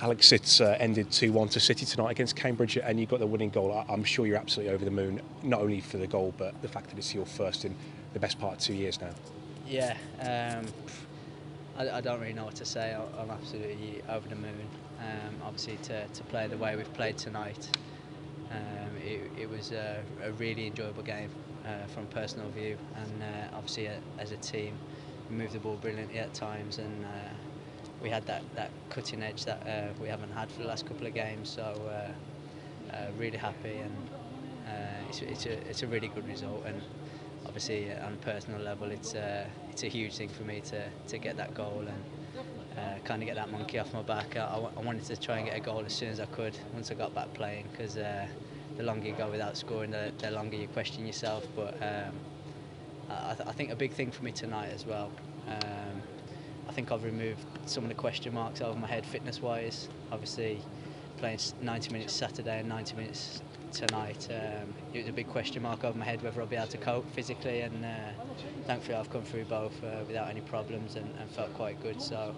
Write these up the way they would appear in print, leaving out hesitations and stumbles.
Alex, it's ended 2-1 to City tonight against Cambridge, and you got the winning goal. I'm sure you're absolutely over the moon, not only for the goal, but the fact that it's your first in the best part of 2 years now. Yeah, I don't really know what to say. I'm absolutely over the moon. Obviously, to play the way we've played tonight, it was a really enjoyable game from personal view, and obviously as a team, we moved the ball brilliantly at times, and we had that cutting edge that we haven't had for the last couple of games, so really happy, and it's a really good result, and obviously on a personal level it's a huge thing for me to get that goal and kind of get that monkey off my back. I wanted to try and get a goal as soon as I could once I got back playing, because the longer you go without scoring, the longer you question yourself, but I think a big thing for me tonight as well, I think I've removed some of the question marks over my head fitness-wise. Obviously, playing 90 minutes Saturday and 90 minutes tonight, it was a big question mark over my head whether I'll be able to cope physically, and thankfully I've come through both without any problems, and felt quite good. So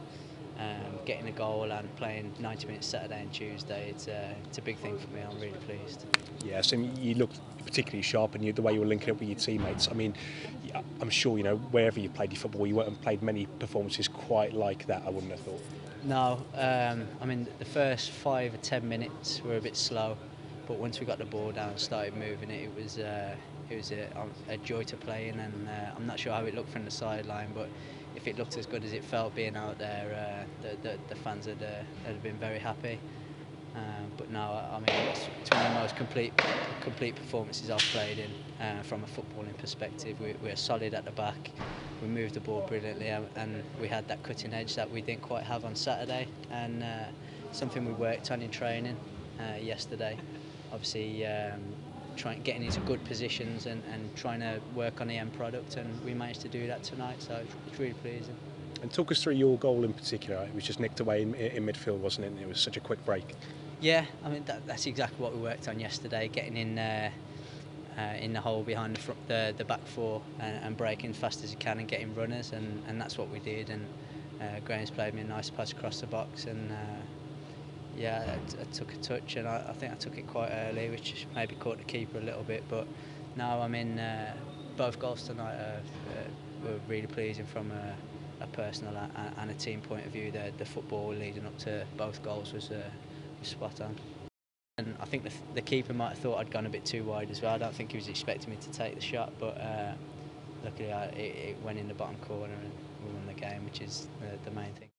getting a goal and playing 90 minutes Saturday and Tuesday, it's a big thing for me. I'm really pleased. Yeah, so you looked particularly sharp, and the way you were linking up with your teammates. I mean, I'm sure wherever you played your football, you won't have played many performances quite like that, I wouldn't have thought. No, I mean, the first 5 or 10 minutes were a bit slow, but once we got the ball down and started moving it, it was a joy to play in, and I'm not sure how it looked from the sideline, but if it looked as good as it felt being out there, the fans had been very happy. But no, I mean, it's one of the most complete performances I've played in from a footballing perspective. We're solid at the back, we moved the ball brilliantly, and we had that cutting edge that we didn't quite have on Saturday, and something we worked on in training yesterday. Obviously, getting into good positions and trying to work on the end product, and we managed to do that tonight, so it's really pleasing. And talk us through your goal in particular. It was just nicked away in midfield, wasn't it? It was such a quick break. Yeah, I mean that's exactly what we worked on yesterday. Getting in the hole behind the back four and breaking as fast as you can and getting runners, and that's what we did. And Graham's played me a nice pass across the box, and yeah, I took a touch, and I think I took it quite early, which maybe caught the keeper a little bit. But no, I mean both goals tonight were really pleasing from a personal and a team point of view. The football leading up to both goals was spot on. And I think the keeper might have thought I'd gone a bit too wide as well. I don't think he was expecting me to take the shot, but luckily it went in the bottom corner and we won the game, which is the main thing.